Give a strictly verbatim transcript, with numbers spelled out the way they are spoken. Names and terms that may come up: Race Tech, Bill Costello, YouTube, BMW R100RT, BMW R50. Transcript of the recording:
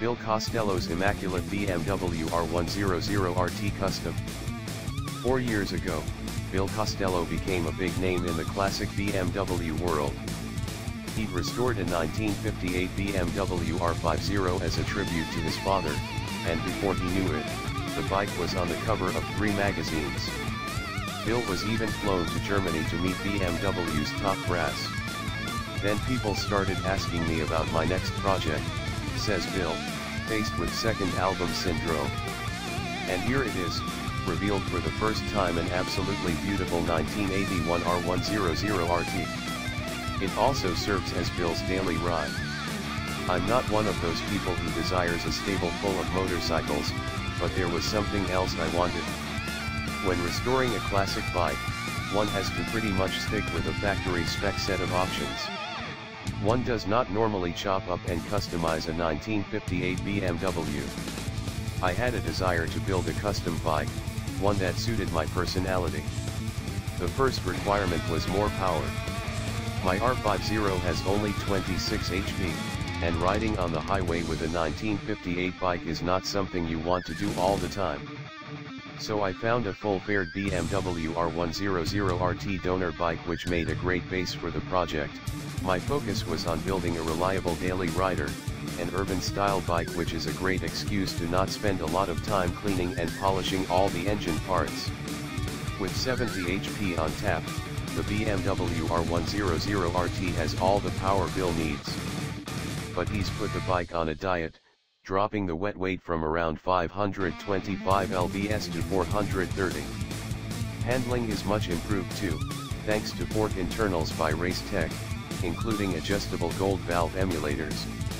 Bill Costello's immaculate B M W R one hundred R T Custom. Four years ago, Bill Costello became a big name in the classic B M W world. He'd restored a nineteen fifty-eight B M W R fifty as a tribute to his father, and before he knew it, the bike was on the cover of three magazines. Bill was even flown to Germany to meet B M W's top brass. "Then people started asking me about my next project," says Bill, faced with second album syndrome. And here it is, revealed for the first time, an absolutely beautiful nineteen eighty-one R one hundred R T. It also serves as Bill's daily ride. "I'm not one of those people who desires a stable full of motorcycles, but there was something else I wanted. When restoring a classic bike, one has to pretty much stick with a factory spec set of options. One does not normally chop up and customize a nineteen fifty-eight B M W. I had a desire to build a custom bike, one that suited my personality. The first requirement was more power. My R fifty has only twenty-six horsepower, and riding on the highway with a nineteen fifty-eight bike is not something you want to do all the time. So I found a full-fared B M W R one hundred R T donor bike which made a great base for the project. My focus was on building a reliable daily rider, an urban-style bike which is a great excuse to not spend a lot of time cleaning and polishing all the engine parts." With seventy horsepower on tap, the B M W R one hundred R T has all the power Bill needs. But he's put the bike on a diet, dropping the wet weight from around five hundred twenty-five pounds to four hundred thirty. Handling is much improved too, thanks to fork internals by Race Tech, including adjustable gold valve emulators.